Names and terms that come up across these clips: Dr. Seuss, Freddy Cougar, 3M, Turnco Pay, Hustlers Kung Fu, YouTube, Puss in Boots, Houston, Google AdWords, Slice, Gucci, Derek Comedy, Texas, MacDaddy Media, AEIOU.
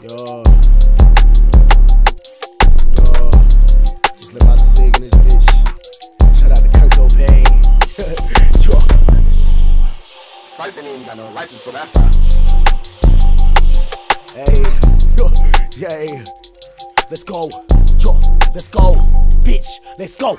Yo. Yo. Just let my sig in this bitch. Shout out to Turnco Pay. Yo. Slice ain't even got no license for that fire. Hey. Yo. Yay. Let's go. Yo. Let's go. Bitch. Let's go.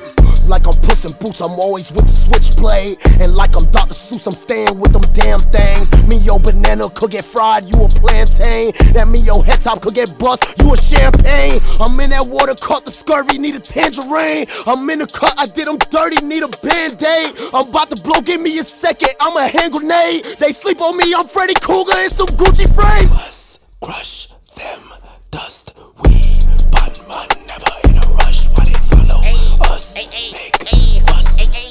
Like I'm Puss in Boots, I'm always with the switchblade. And like I'm Dr. Seuss, I'm staying with them damn things. Me your banana could get fried, you a plantain. That me your head top could get bust, you a champagne. I'm in that water, caught the scurvy, need a tangerine. I'm in the cut, I did them dirty, need a band-aid. I'm about to blow, give me a second, I'm a hand grenade. They sleep on me, I'm Freddy Cougar in some Gucci frame. Must crush them, dust, weed, bun, man, never in a rush. Why they follow us?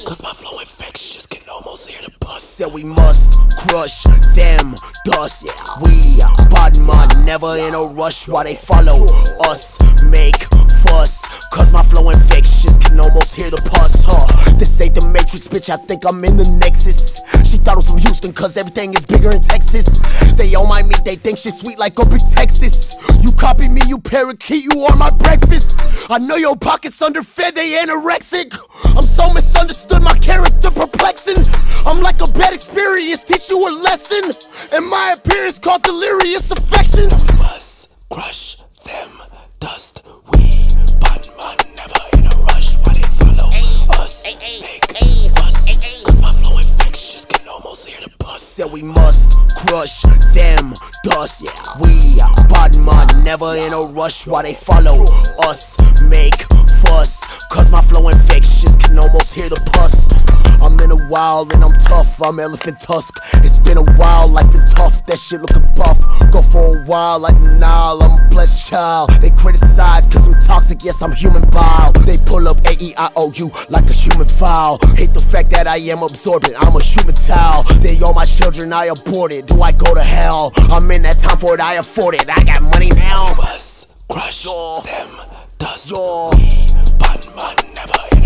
Cause my flow infectious, can almost hear the bus. Said we must crush them, dust, we bad man, never in a rush. Why they follow us, make fuss. Cause my flow infectious, can almost hear the pus, huh? This ain't the Matrix, bitch, I think I'm in the Nexus. She thought it was from Houston, cause everything is bigger in Texas. They all my meat, they think shit sweet like up in Texas. You copy me, you parakeet, you are my breakfast. I know your pockets underfed, they anorexic. I'm so misunderstood, my character perplexing. I'm like a bad experience, teach you a lesson. And my appearance caused delirious affection. We must crush them, dust, we bun, man, never in a rush. Why they follow us, make fuss. Cause my flow infectious, can almost hear the bus. Said we must crush them, dust, we bun, man, never in a rush. Why they follow us, make fuss. Cause my flow infectious, can almost hear the pus. I'm in a wild and I'm tough, I'm elephant tusk. It's been a while, life been tough, that shit looking buff. Go for a while like Nile, I'm a blessed child. They criticize cause I'm toxic, yes I'm human bile. They pull up AEIOU like a human file. Hate the fact that I am absorbent, I'm a human towel. They all my children, I aborted, do I go to hell? I'm in that time for it, I afford it, I got money now. Crush them, dust, we, bun, man, never.